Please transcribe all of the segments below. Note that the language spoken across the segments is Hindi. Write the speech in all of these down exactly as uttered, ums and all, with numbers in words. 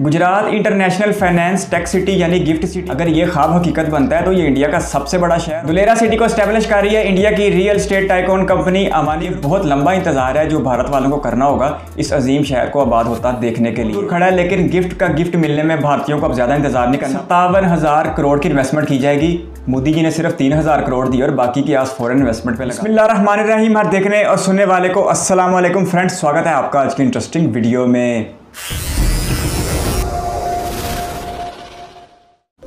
Gujarat international finance tech city यानी गिफ्ट सिटी अगर ये ख्वाब हकीकत बनता है तो ये इंडिया का सबसे बड़ा शहर धोलेरा सिटी को स्टैब्लिश कर रही है इंडिया की real estate tycoon company Ambani. बहुत लंबा इंतजार है जो भारत वालों को करना होगा इस अजीम शहर को आबाद होता देखने के लिए। खड़ा है लेकिन गिफ्ट का गिफ्ट मिलने में भारतीयों को अब ज्यादा इंतजार नहीं करना। सत्तावन हजार करोड़ की इन्वेस्टमेंट की जाएगी। मोदी जी ने सिर्फ तीन हजार करोड़ दी और बाकी की आज फॉरेन इन्वेस्टमेंट पे लगा। बिस्मिल्लाहिर्रहमानिर्रहीम। हर देखने और सुनने वाले को अस्सलाम वालेकुम फ्रेंड्स, स्वागत है आपका आज की इंटरेस्टिंग वीडियो में।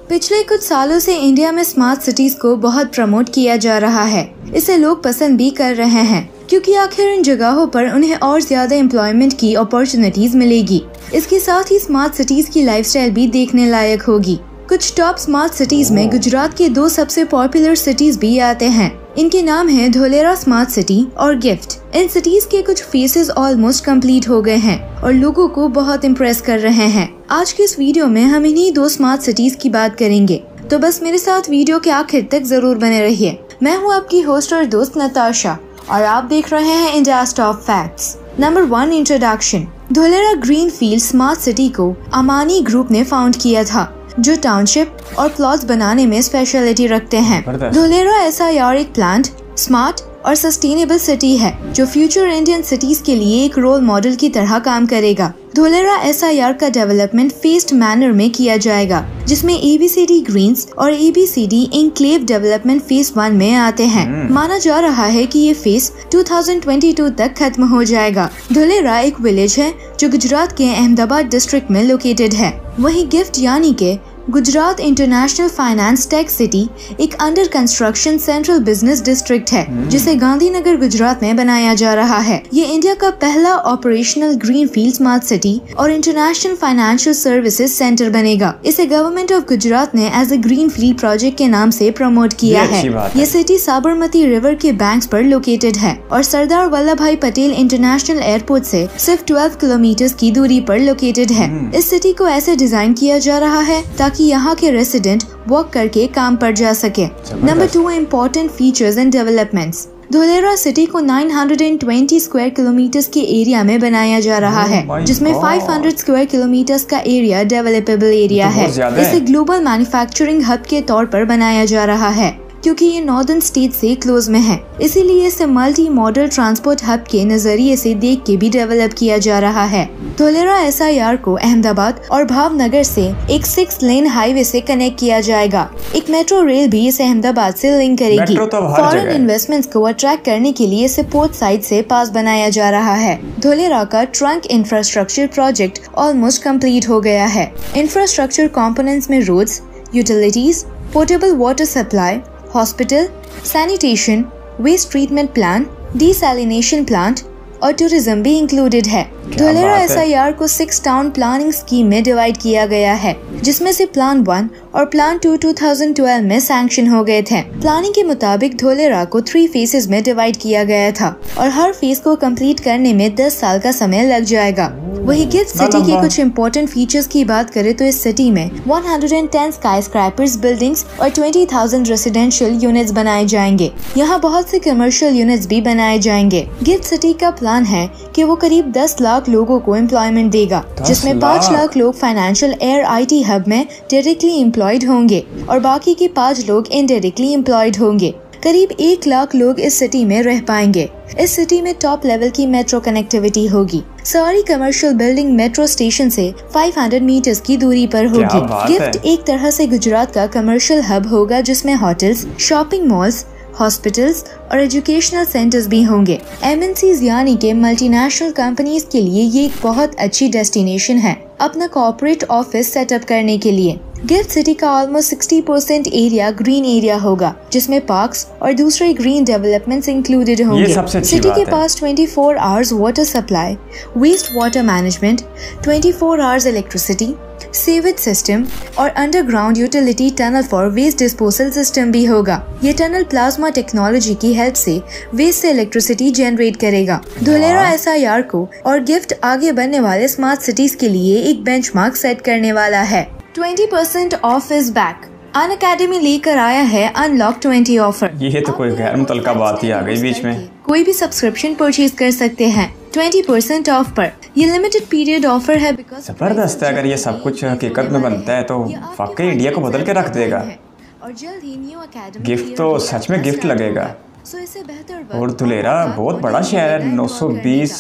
पिछले कुछ सालों से इंडिया में स्मार्ट सिटीज को बहुत प्रमोट किया जा रहा है। इसे लोग पसंद भी कर रहे हैं क्योंकि आखिर इन जगहों पर उन्हें और ज्यादा एम्प्लॉयमेंट की अपॉर्चुनिटीज मिलेगी। इसके साथ ही स्मार्ट सिटीज की लाइफस्टाइल भी देखने लायक होगी। कुछ टॉप स्मार्ट सिटीज में गुजरात के दो सबसे पॉपुलर सिटीज भी आते हैं। इनके नाम है धोलेरा स्मार्ट सिटी और गिफ्ट। इन सिटीज के कुछ फेसेस ऑलमोस्ट कंप्लीट हो गए हैं और लोगों को बहुत इम्प्रेस कर रहे हैं। आज के इस वीडियो में हम इन्हीं दो स्मार्ट सिटीज की बात करेंगे, तो बस मेरे साथ वीडियो के आखिर तक जरूर बने रहिए। मैं हूँ आपकी होस्ट और दोस्त नताशा और आप देख रहे हैं India's top facts. Number one, introduction. Dholera greenfield smart city को अंबानी ग्रुप ने फाउंड किया था जो टाउनशिप और प्लॉट्स बनाने में स्पेशलिटी रखते हैं। धोलेरा ऐसा एक प्लांट, स्मार्ट और सस्टेनेबल सिटी है जो फ्यूचर इंडियन सिटीज के लिए एक रोल मॉडल की तरह काम करेगा। धोलेरा एसआईआर का डेवलपमेंट फेस्ड मैनर में किया जाएगा जिसमें एबीसीडी ग्रीन्स और ABCD enclave development phase one में आते हैं। माना जा रहा है कि ये फेज दो हज़ार बाईस तक खत्म हो जाएगा। धोलेरा एक विलेज है जो गुजरात के अहमदाबाद डिस्ट्रिक्ट में लोकेटेड है। वहीं गिफ्ट यानी के Gujarat international finance tech city एक under construction central business district है जिसे गांधीनगर गुजरात में बनाया जा रहा है। ये इंडिया का पहला ऑपरेशनल ग्रीनफील्ड स्मार्ट सिटी और इंटरनेशनल फाइनेंशियल सर्विसेज सेंटर बनेगा। इसे गवर्नमेंट ऑफ गुजरात ने एज ए ग्रीनफील्ड प्रोजेक्ट के नाम से प्रमोट किया है। ये सिटी साबरमती रिवर के बैंक्स पर लोकेटेड है और सरदार वल्लभ भाई पटेल इंटरनेशनल एयरपोर्ट से सिर्फ ट्वेल्व किलोमीटर की दूरी पर लोकेटेड है। इस सिटी को ऐसे डिजाइन किया जा रहा है कि यहाँ के रेसिडेंट वॉक करके काम पर जा सके। Number two, important features and developments. Dholera city को नौ सौ बीस स्क्वायर किलोमीटर के एरिया में बनाया जा रहा है जिसमें पाँच सौ स्क्वायर किलोमीटर का एरिया डेवलपेबल एरिया है। इसे ग्लोबल मैन्युफैक्चरिंग हब के तौर पर बनाया जा रहा है क्योंकि ये नॉर्दर्न स्टेट से क्लोज में है, इसीलिए इसे मल्टी मॉडल ट्रांसपोर्ट हब के नजरिए से देख के भी डेवलप किया जा रहा है। धोलेरा एसआईआर को अहमदाबाद और भावनगर से एक सिक्स लेन हाईवे से कनेक्ट किया जाएगा। एक मेट्रो रेल भी इसे अहमदाबाद से लिंक करेगी। फॉरेन इन्वेस्टमेंट्स को अट्रैक्ट करने के लिए इसे पोर्ट साइड से पास बनाया जा रहा है। धोलेरा का trunk infrastructure project almost complete हो गया है। इंफ्रास्ट्रक्चर कॉम्पोनेंट्स में roads, utilities, portable water supply, hospital, sanitation, waste treatment plant, desalination plant और टूरिज्म भी इंक्लूडेड है। धोलेरा एसआईआर को सिक्स टाउन प्लानिंग स्कीम में डिवाइड किया गया है जिसमें से प्लान वन और प्लान टू दो हज़ार बारह में सैंक्शन हो गए थे। प्लानिंग के मुताबिक धोलेरा को थ्री फेसेस में डिवाइड किया गया था और हर फेस को कंप्लीट करने में दस साल का समय लग जाएगा। वही गिफ्ट सिटी के कुछ इम्पोर्टेंट फीचर्स की बात करें तो इस सिटी में एक सौ दस स्काईस्क्रैपर्स बिल्डिंग्स और बीस हज़ार रेसिडेंशियल यूनिट्स बनाए जाएंगे। यहाँ बहुत से कमर्शियल यूनिट्स भी बनाए जाएंगे। गिफ्ट सिटी का प्लान है कि वो करीब दस लाख लोगों को एम्प्लॉयमेंट देगा जिसमें पाँच लाख लोग फाइनेंशियल एयर आईटी हब में डायरेक्टली एम्प्लॉयड होंगे और बाकी के पाँच लोग इनडायरेक्टली एम्प्लॉयड होंगे। करीब एक लाख लोग इस सिटी में रह पाएंगे। इस सिटी में टॉप लेवल की मेट्रो कनेक्टिविटी होगी। सारी कमर्शियल बिल्डिंग मेट्रो स्टेशन से पाँच सौ मीटर्स की दूरी पर होगी। गिफ्ट एक तरह से गुजरात का कमर्शियल हब होगा जिसमें होटल्स, शॉपिंग मॉल्स, हॉस्पिटल्स और एजुकेशनल सेंटर्स भी होंगे। एमएनसीज यानी के मल्टीनेशनल कंपनीज के लिए ये एक बहुत अच्छी डेस्टिनेशन है अपना कॉर्पोरेट ऑफिस सेटअप करने के लिए। गिफ्ट सिटी का ऑलमोस्ट साठ परसेंट एरिया ग्रीन एरिया होगा जिसमें पार्क्स और दूसरे ग्रीन डेवलपमेंट्स इंक्लूडेड होंगे। सिटी के पास चौबीस hours water supply, waste water management, चौबीस आवर्स इलेक्ट्रिसिटी, सीवेज सिस्टम और underground utility tunnel for waste disposal system भी होगा। ये टनल प्लाज्मा टेक्नोलॉजी की हेल्प से वेस्ट से इलेक्ट्रिसिटी जनरेट करेगा। धोलेरा एसआईआर को और गिफ्ट आगे बनने वाले स्मार्ट सिटीज के लिए एक बेंचमार्क सेट करने वाला है। बीस percent off is back. Unacademy लेकर आया है अनलॉक बीस ऑफर। ये तो कोई गैर मुतलका बात ही आ गई बीच में। कोई भी सब्सक्रिप्शन परचेज कर सकते हैं। ट्वेंटी परसेंट ऑफ पर। ये लिमिटेड पीरियड ऑफर है बिकॉज जबरदस्त है। अगर ये सब कुछ हकीकत में बनता है तो वाकई इंडिया को बदल के रख देगा। और जल्द ही न्यू अकेडमी गिफ्ट तो सच में गिफ्ट लगेगा। सो इससे बेहतर और धोलेरा बहुत बड़ा शहर है, नौ सौ बीस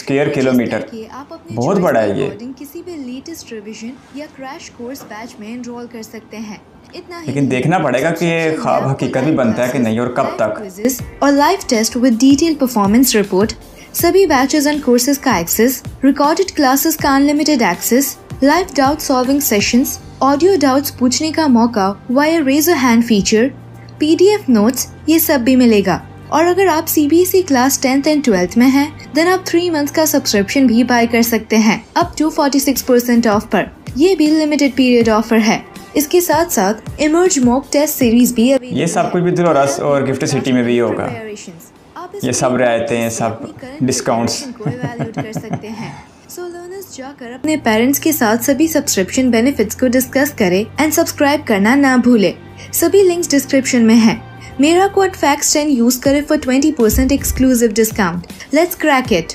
स्क्वायर किलोमीटर, बहुत बड़ा है ये। किसी भी लेटेस्ट रिवीजन या क्रैश कोर्स बैच में एनरोल कर सकते हैं। इतना ही लेकिन देखना पड़ेगा कि ख्वाब हकीकत भी बनता है कि नहीं और कब तक। और live test with detail performance report, सभी बैचेस एंड कोर्सेज का एक्सेस, रिकॉर्डेड क्लासेस का unlimited access, live doubt solving sessions, audio doubts पूछने का मौका via raise a hand feature, PDF notes, ये सब भी मिलेगा। और अगर आप CBSE class tenth and twelfth में हैं, देन आप थ्री मंथ का सब्सक्रिप्शन भी बाय कर सकते हैं अप टू छियालीस परसेंट ऑफ पर। ये भी लिमिटेड पीरियड ऑफर है। इसके साथ साथ इमर्ज मॉक टेस्ट सीरीज भी अवेलेबल। ये सब कुछ भी धोलेरा और गिफ्ट सिटी में भी होगा। ये सब रहते हैं, सब डिस्काउंट्स कर सकते हैं। सो लर्नर्स जाकर अपने पेरेंट्स के साथ सभी सब्सक्रिप्शन बेनिफिट्स को डिस्कस करें एंड सब्सक्राइब करना ना भूले। सभी लिंक्स डिस्क्रिप्शन में है। मेरा कोड फैक्स टेन यूज करें for twenty percent exclusive discount. Let's crack it.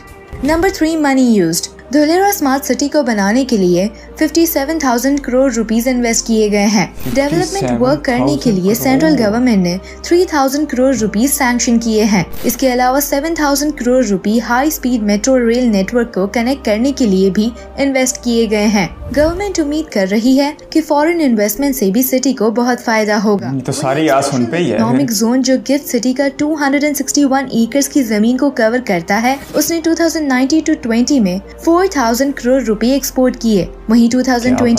Number three, money used. Dholera smart city को बनाने के लिए सत्तावन हज़ार करोड़ रुपीस इन्वेस्ट किए गए हैं। डेवलपमेंट वर्क करने के लिए सेंट्रल गवर्नमेंट ने तीन हज़ार करोड़ रुपीस सैंक्शन किए हैं। इसके अलावा सात हज़ार crore rupee high speed metro rail network को कनेक्ट करने के लिए भी इन्वेस्ट किए गए हैं। गवर्नमेंट उम्मीद कर रही है कि फॉरेन इन्वेस्टमेंट से भी सिटी को बहुत फायदा होगा। तो सारी आस उन पे ही है। इकोनॉमिक जोन जो गिफ्ट सिटी का दो सौ इकसठ एकड़ की जमीन को कवर करता है, उसने दो हज़ार उन्नीस टू बीस में चार हज़ार करोड़ रुपए एक्सपोर्ट किए। वहीं दो हज़ार इक्कीस में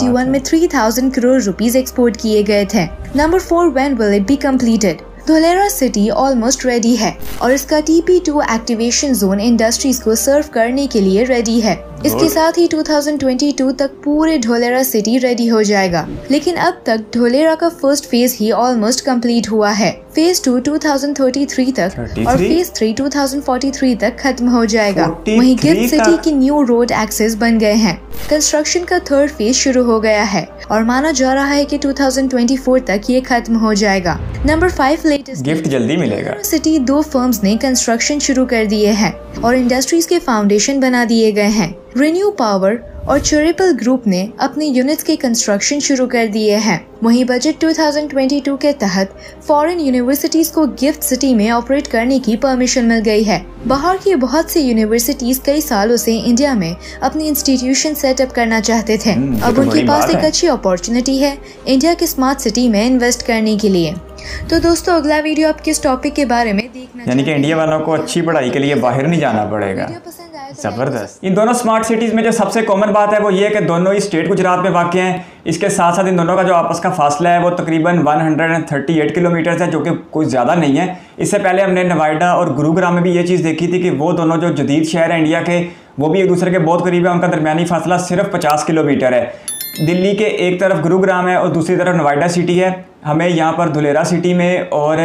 तीन हज़ार करोड़ रुपीस एक्सपोर्ट किए गए थे। Number four, when will it be completed. Dholera city almost ready है और इसका T P two activation zone industries को सर्व करने के लिए रेडी है। इसके साथ ही दो हज़ार बाईस तक पूरे धोलेरा सिटी रेडी हो जाएगा। लेकिन अब तक धोलेरा का फर्स्ट फेज ही ऑलमोस्ट कंप्लीट हुआ है। फेज टू दो हज़ार तैंतीस तक और फेज थ्री दो हज़ार तैंतालीस तक खत्म हो जाएगा। वहीं गिफ्ट सिटी की न्यू रोड एक्सेस बन गए हैं। कंस्ट्रक्शन का थर्ड फेज शुरू हो गया है और माना जा रहा है कि दो हज़ार चौबीस तक ये खत्म हो जाएगा। नंबर फाइव, लेटेस्ट गिफ्ट जल्दी मिलेगा। सिटी दो फर्म्स ने कंस्ट्रक्शन शुरू कर दिए हैं और इंडस्ट्रीज के फाउंडेशन बना दिए गए हैं। रिन्यू पावर और चेरेबल ग्रुप ने अपने यूनिट्स के कंस्ट्रक्शन शुरू कर दिए हैं। वहीं बजट दो हज़ार बाईस के तहत फॉरेन यूनिवर्सिटीज को गिफ्ट सिटी में ऑपरेट करने की परमिशन मिल गई है। बाहर की बहुत सी यूनिवर्सिटीज कई सालों से इंडिया में अपने इंस्टीट्यूशन सेटअप करना चाहते थे। अब उनके पास एक अच्छी अपॉर्चुनिटी है इंडिया के स्मार्ट सिटी में इन्वेस्ट करने के लिए। तो दोस्तों, अगला वीडियो आप किस टॉपिक के बारे में देखना, यानी कि इंडिया वालों को अच्छी पढ़ाई के लिए बाहर नहीं जाना पड़ेगा। जबरदस्त। इन दोनों स्मार्ट सिटीज़ में जो सबसे कॉमन बात है वो ये है कि दोनों ही स्टेट गुजरात में वाक़ हैं। इसके साथ साथ इन दोनों का जो आपस का फासला है वो तकरीबन एक सौ अड़तीस किलोमीटर है, जो कि कुछ ज़्यादा नहीं है। इससे पहले हमने नोएडा और गुरुग्राम में भी ये चीज़ देखी थी कि वो दोनों जो जदीद शहर हैं इंडिया के, वो भी एक दूसरे के बहुत करीब है। उनका दरमियानी फासला सिर्फ पचास किलोमीटर है। दिल्ली के एक तरफ गुरुग्राम है और दूसरी तरफ नोएडा सिटी है। हमें यहाँ पर धोलेरा सिटी में और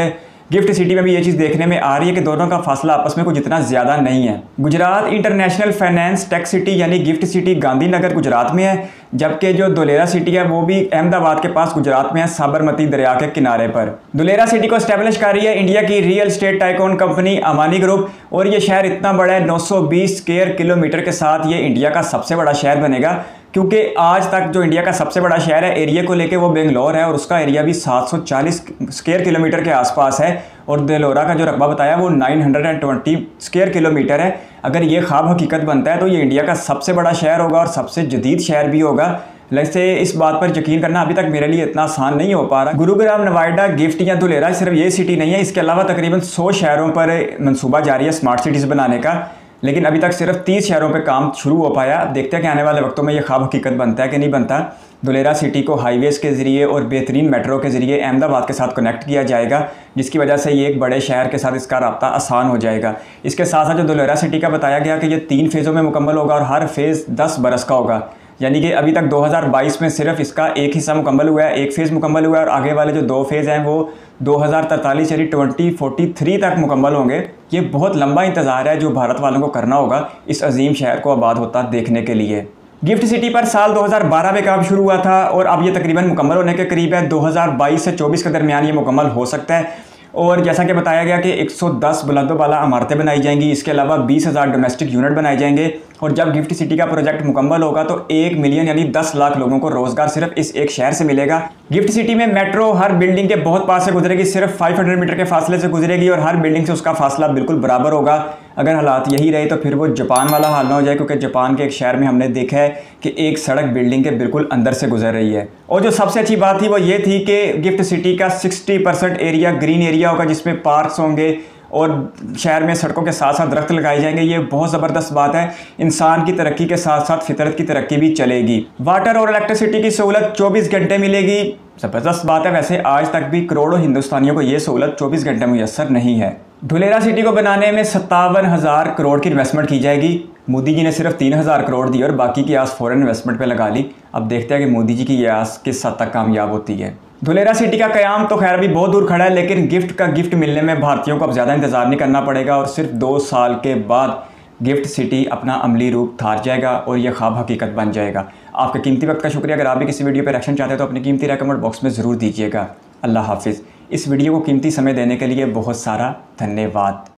गिफ्ट सिटी में भी ये चीज़ देखने में आ रही है कि दोनों का फासला आपस में कुछ इतना ज़्यादा नहीं है। Gujarat international finance tech city यानी गिफ्ट सिटी गांधीनगर गुजरात में है, जबकि जो धोलेरा सिटी है वो भी अहमदाबाद के पास गुजरात में है, साबरमती दरिया के किनारे पर। धोलेरा सिटी को इस्टेब्लिश कर रही है इंडिया की real estate tycoon company Ambani group. और ये शहर इतना बड़ा है, नौ सौ बीस स्क्वायर किलोमीटर के साथ ये इंडिया का सबसे बड़ा शहर बनेगा, क्योंकि आज तक जो इंडिया का सबसे बड़ा शहर है एरिया को लेके वो बेंगलोर है और उसका एरिया भी सात सौ चालीस स्क्वायर किलोमीटर के आसपास है। और धोलेरा का जो रकबा बताया वो नौ सौ बीस स्क्वायर किलोमीटर है। अगर ये ख्वाब हकीकत बनता है तो ये इंडिया का सबसे बड़ा शहर होगा और सबसे जदीद शहर भी होगा। वैसे इस बात पर यकीन करना अभी तक मेरे लिए इतना आसान नहीं हो पा रहा। गुरुग्राम, नोएडा, गिफ्ट या धोलेरा सिर्फ ये सिटी नहीं है, इसके अलावा तकरीबन सौ शहरों पर मनसूबा जारी है स्मार्ट सिटीज़ बनाने का, लेकिन अभी तक सिर्फ तीस शहरों पे काम शुरू हो पाया। देखते हैं कि आने वाले वक्तों में ये ख्वाब हकीकत बनता है कि नहीं बनता। धोलेरा सिटी को हाईवेज़ के ज़रिए और बेहतरीन मेट्रो के ज़रिए अहमदाबाद के साथ कनेक्ट किया जाएगा, जिसकी वजह से ये एक बड़े शहर के साथ इसका राब्ता आसान हो जाएगा। इसके साथ साथ जो धोलेरा सिटी का बताया गया कि ये तीन फेज़ों में मुकम्मल होगा और हर फेज़ दस बरस का होगा, यानी कि अभी तक दो हज़ार बाईस में सिर्फ इसका एक हिस्सा मुकम्मल हुआ है, एक फेज़ मुकम्मल हुआ है और आगे वाले जो दो फेज़ हैं वो दो हज़ार तैंतालीस यानी दो हज़ार तैंतालीस तक मुकम्मल होंगे। ये बहुत लंबा इंतज़ार है जो भारत वालों को करना होगा इस अजीम शहर को आबाद होता देखने के लिए। गिफ्ट सिटी पर साल दो हज़ार बारह में काम शुरू हुआ था और अब ये तकरीबन मुकम्मल होने के करीब है। दो हज़ार बाईस से चौबीस के दरमियान ये मुकम्मल हो सकता है। और जैसा कि बताया गया कि एक सौ दस बुलंदों वाला इमारतें बनाई जाएंगी। इसके अलावा बीस हज़ार डोमेस्टिक यूनिट बनाए जाएंगे और जब गिफ्ट सिटी का प्रोजेक्ट मुकम्मल होगा तो एक मिलियन यानी दस लाख लोगों को रोज़गार सिर्फ इस एक शहर से मिलेगा। गिफ्ट सिटी में मेट्रो हर बिल्डिंग के बहुत पास से गुजरेगी, सिर्फ पाँच सौ मीटर के फासले से गुजरेगी और हर बिल्डिंग से उसका फासला बिल्कुल बराबर होगा। अगर हालात यही रहे तो फिर वो जापान वाला हाल ना हो जाए, क्योंकि जापान के एक शहर में हमने देखा है कि एक सड़क बिल्डिंग के बिल्कुल अंदर से गुजर रही है। और जो सबसे अच्छी बात थी वो ये थी कि गिफ्ट सिटी का sixty percent area green area होगा, जिसमें पार्क्स होंगे और शहर में सड़कों के साथ साथ दरख्त लगाए जाएंगे। ये बहुत ज़बरदस्त बात है, इंसान की तरक्की के साथ साथ फितरत की तरक्की भी चलेगी। वाटर और इलेक्ट्रिसिटी की सहूलत चौबीस घंटे मिलेगी, ज़बरदस्त बात है। वैसे आज तक भी करोड़ों हिंदुस्तानियों को ये सहूलत चौबीस घंटे मुयसर नहीं है। ढोलेरा सिटी को बनाने में सत्तावन हज़ार करोड़ की इन्वेस्टमेंट की जाएगी। मोदी जी ने सिर्फ तीन हज़ार करोड़ दी और बाकी की आस फॉरेन इन्वेस्टमेंट पे लगा ली। अब देखते हैं कि मोदी जी की ये आस किस हद तक कामयाब होती है। ढोलेरा सिटी का कयाम तो खैर अभी बहुत दूर खड़ा है, लेकिन गिफ्ट का गिफ्ट मिलने में भारतीयों को अब ज़्यादा इंतज़ार नहीं करना पड़ेगा और सिर्फ दो साल के बाद गिफ्ट सिटी अपना अमली रूप थार जाएगा और यह ख्वाब हकीकत बन जाएगा। आपके कीमती वक्त का शुक्रिया। अगर आप भी किसी वीडियो पर रिएक्शन चाहते हैं तो अपनी कीमती राय कमेंट बॉक्स में ज़रूर दीजिएगा। अल्लाह हाफिज़। इस वीडियो को कीमती समय देने के लिए बहुत सारा धन्यवाद।